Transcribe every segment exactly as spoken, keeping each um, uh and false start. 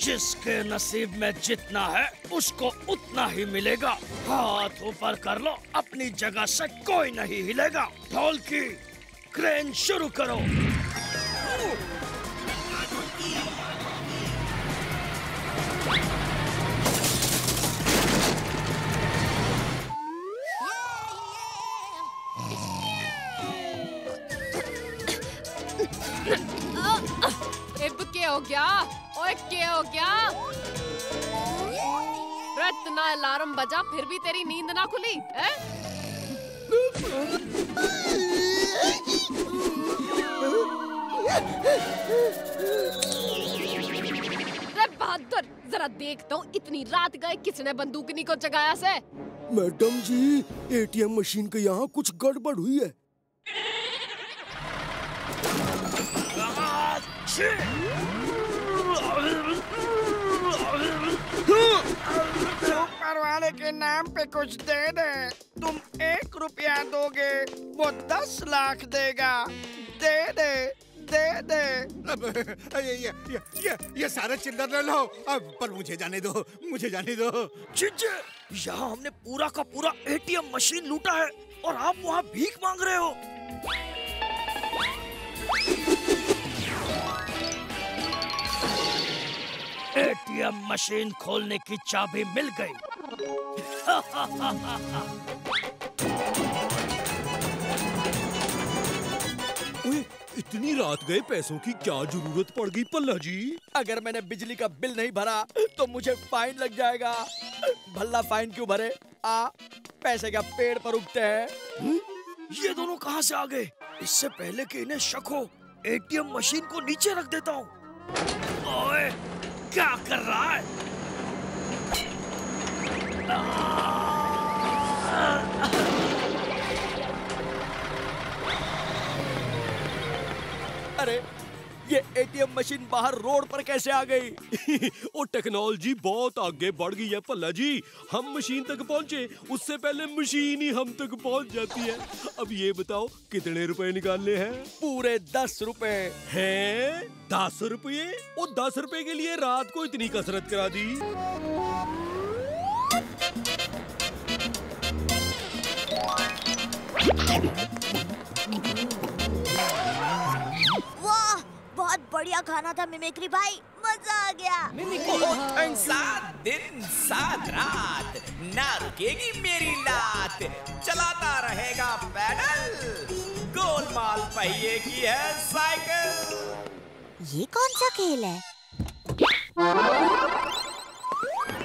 जिसके नसीब में जितना है उसको उतना ही मिलेगा। हाथ ऊपर कर लो, अपनी जगह से कोई नहीं हिलेगा। ढोल की क्रेन शुरू करो। क्या हो गया? ओए क्या हो गया? इतना अलार्म बजा फिर भी तेरी नींद ना खुली है? अरे बहादुर, जरा देख तो इतनी रात गए किसने बंदूकनी को जगाया से? मैडम जी, एटीएम मशीन के यहाँ कुछ गड़बड़ हुई है। ऊपर वाले के नाम पे कुछ दे दे। तुम एक रुपया दोगे वो दस लाख देगा। दे दे दे दे। अब ये ये ये ये सारा चिल्लर ले लो। अब पर मुझे जाने दो, मुझे जाने दो। चिज्जे, यहाँ हमने पूरा का पूरा एटीएम मशीन लूटा है और आप वहाँ भीख मांग रहे हो। एटीएम मशीन खोलने की चाबी मिल गई। ओए, इतनी रात गए पैसों की क्या जरूरत पड़ गई पल्ला जी? अगर मैंने बिजली का बिल नहीं भरा तो मुझे फाइन लग जाएगा। भल्ला फाइन क्यों भरे? आ पैसे क्या पेड़ पर उगते हैं? ये दोनों कहाँ से आ गए? इससे पहले कि इन्हें शक हो, एटीएम मशीन को नीचे रख देता हूँ। ओए, क्या कर रहा है? अरे ये एटीएम मशीन बाहर रोड पर कैसे आ गई? वो टेक्नोलॉजी बहुत आगे बढ़ गई है पल्ला जी। हम मशीन तक पहुंचे उससे पहले मशीन ही हम तक पहुंच जाती है। अब ये बताओ कितने रुपए निकालने हैं? पूरे दस रुपए हैं। दस रुपये? वो दस रुपए के लिए रात को इतनी कसरत करा दी। बढ़िया खाना था मिमिक्री भाई, मजा आ गया। मिमिक्री सात दिन सात रात ना रुकेगी मेरी लात, चलाता रहेगा पैडल, गोलमाल पहिए की है साइकिल। ये कौन सा खेल है?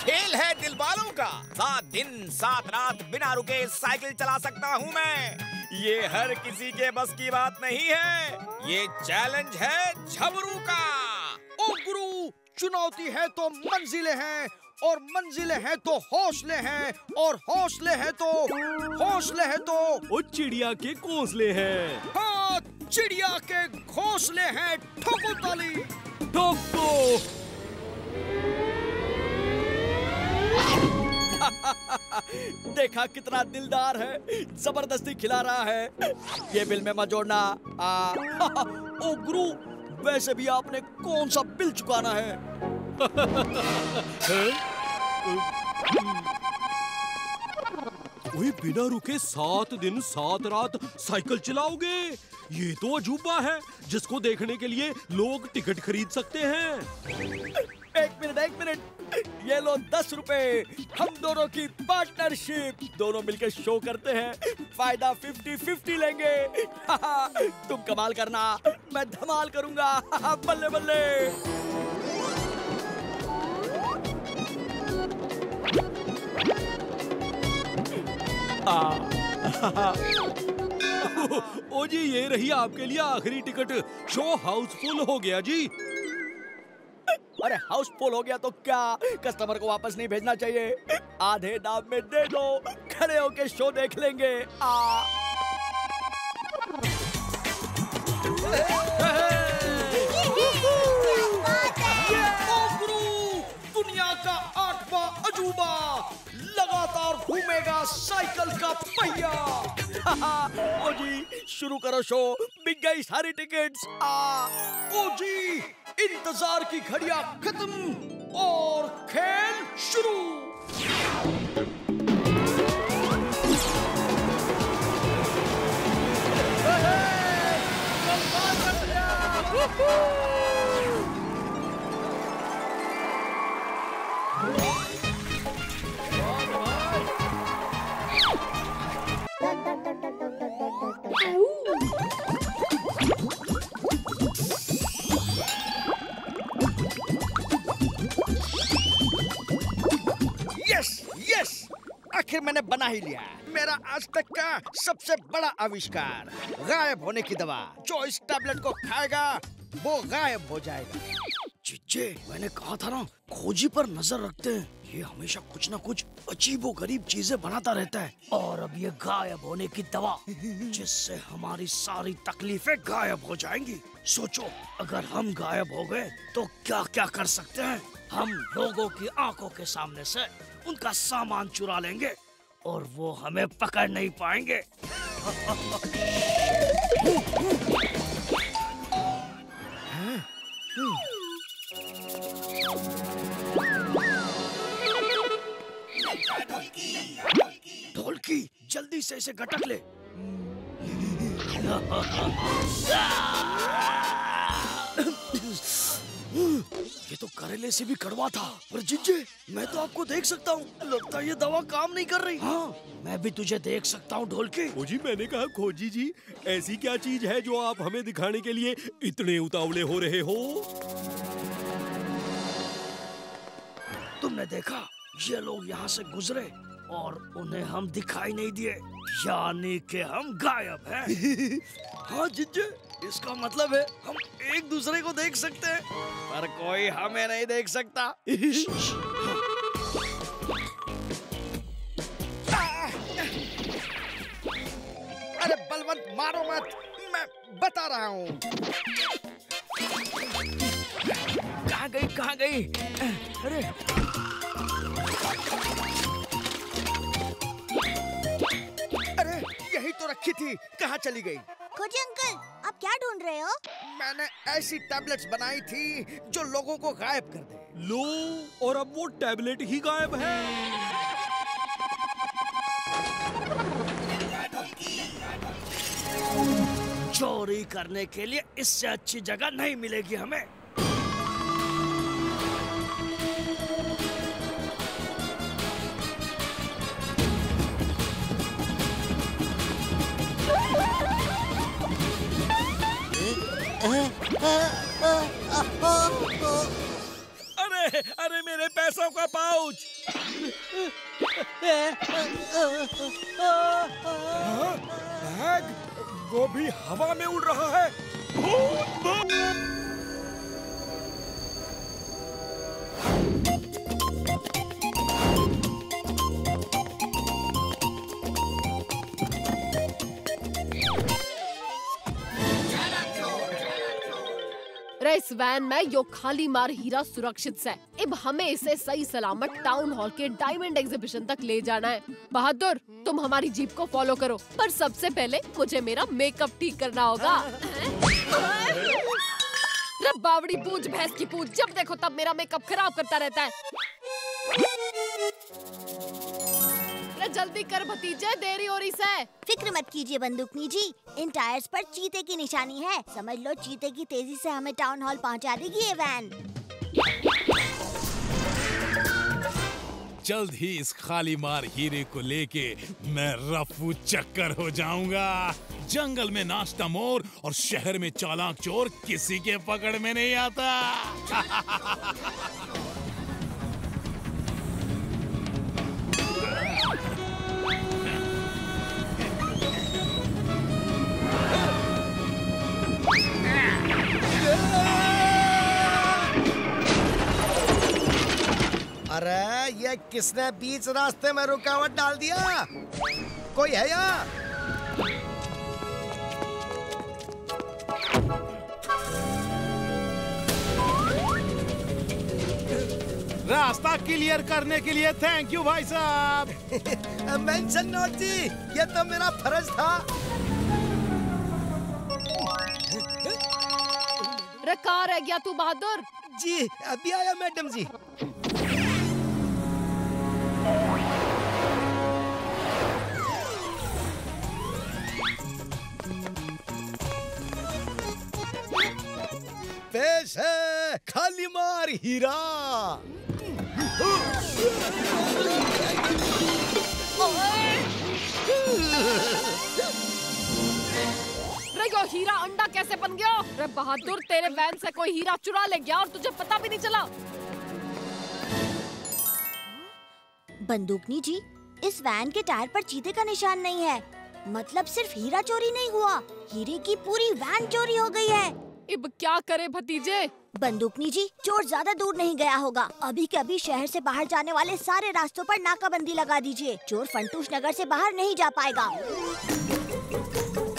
खेल है दिल वालों का। सात दिन सात रात बिना रुके साइकिल चला सकता हूँ मैं। ये हर किसी के बस की बात नहीं है। ये चैलेंज है झबरू का। ओ गुरु, चुनौती है तो मंजिलें हैं, और मंजिलें हैं तो हौसले हैं, और हौसले हैं तो हौसले हैं तो ओ चिड़िया के घोंसले हैं। हाँ, चिड़िया के घोंसले हैं। ठोको ताली, ठोको। देखा कितना दिलदार है, जबरदस्ती खिला रहा है। ये बिल में मत जोड़ना। आ, ओ गुरु, वैसे भी आपने कौन सा बिल चुकाना है? वही बिना रुके सात दिन सात रात साइकिल चलाओगे? ये तो अजूबा है जिसको देखने के लिए लोग टिकट खरीद सकते हैं। एक मिनट एक मिनट, ये लो दस रुपए। हम दोनों की पार्टनरशिप, दोनों मिलकर शो करते हैं। फायदा फिफ्टी फिफ्टी लेंगे। तुम कमाल करना, मैं धमाल करूंगा। बल्ले बल्ले। ओ जी, ये रही आपके लिए आखिरी टिकट। शो हाउसफुल हो गया जी। अरे हाउसफुल हो गया तो क्या? कस्टमर को वापस नहीं भेजना चाहिए। आधे दाम में दे दो, खड़े होके शो देख लेंगे। आ। दुनिया शुरू करो शो, बिक गई सारी टिकट्स। आ ओ जी, इंतजार की घड़ियां खत्म और खेल शुरू। आखिर मैंने बना ही लिया मेरा आज तक का सबसे बड़ा आविष्कार, गायब होने की दवा। जो इस टैबलेट को खाएगा वो गायब हो जाएगा। चिच्चे, मैंने कहा था ना, खोजी पर नजर रखते हैं। ये हमेशा कुछ ना कुछ अजीबो गरीब चीजें बनाता रहता है। और अब ये गायब होने की दवा जिससे हमारी सारी तकलीफें गायब हो जाएंगी। सोचो, अगर हम गायब हो गए तो क्या क्या कर सकते हैं। हम लोगों की आंखों के सामने से उनका सामान चुरा लेंगे और वो हमें पकड़ नहीं पाएंगे। ढोलकी, जल्दी से इसे गटक ले। ये तो करेले से भी कड़वा था। पर जिज्जे, मैं तो आपको देख सकता हूँ, लगता है ये दवा काम नहीं कर रही। हाँ, मैं भी तुझे देख सकता हूँ ढोलकी। खोजी, मैंने कहा खोजी जी, ऐसी क्या चीज है जो आप हमें दिखाने के लिए इतने उतावले हो रहे हो? तुमने देखा, ये लोग यहाँ से गुजरे और उन्हें हम दिखाई नहीं दिए, यानी कि हम गायब हैं। हाँ जिज्जे, इसका मतलब है हम एक दूसरे को देख सकते हैं, पर कोई हमें नहीं देख सकता। अरे बलवंत, मारो मत, मैं बता रहा हूँ। कहाँ गई कहाँ गई? अरे अरे यही तो रखी थी, कहाँ चली गई? खोजी अंकल, आप क्या ढूंढ रहे हो? मैंने ऐसी टैबलेट्स बनाई थी जो लोगों को गायब कर दे। लो, और अब वो टैबलेट ही गायब है। चोरी करने के लिए इससे अच्छी जगह नहीं मिलेगी हमें। अरे अरे मेरे पैसों का पाउच! बैग वो भी हवा में उड़ रहा है। इस वैन में यो खाली मार हीरा सुरक्षित से। अब हमें इसे सही सलामत टाउन हॉल के डायमंड एग्जीबिशन तक ले जाना है। बहादुर, तुम हमारी जीप को फॉलो करो, पर सबसे पहले मुझे मेरा मेकअप ठीक करना होगा। बावड़ी पूछ, भैंस की पूछ, जब देखो तब मेरा मेकअप खराब करता रहता है। जल्दी कर भतीजे, देरी हो रही है। फिक्र मत कीजिए बंदूकनी जी, इन टायर्स पर चीते की निशानी है। समझ लो चीते की तेजी से हमें टाउन हॉल पहुंचा देगी ये वैन। जल्द ही इस खाली मार हीरे को लेके मैं रफू चक्कर हो जाऊंगा। जंगल में नाश्ता मोर और शहर में चालाक चोर किसी के पकड़ में नहीं आता। अरे ये किसने बीच रास्ते में रुकावट डाल दिया? कोई है यहाँ? रास्ता क्लियर करने के लिए थैंक यू भाई साहब। मेंशन नोट जी, ये तो मेरा फर्ज था। अरे कहाँ रह गया तू बहादुर जी? अभी आया मैडम जी। पेश है खाली मार हीरा। रे हीरा अंडा कैसे बन गया? रे बहादुर तेरे वैन से कोई हीरा चुरा ले गया और तुझे पता भी नहीं चला। बंदूकनी जी, इस वैन के टायर पर चीते का निशान नहीं है, मतलब सिर्फ हीरा चोरी नहीं हुआ, हीरे की पूरी वैन चोरी हो गई है। अब क्या करे भतीजे? बंदूकनी जी, चोर ज्यादा दूर नहीं गया होगा। अभी के अभी शहर से बाहर जाने वाले सारे रास्तों पर नाकाबंदी लगा दीजिए, चोर फंटूश नगर से बाहर नहीं जा पाएगा।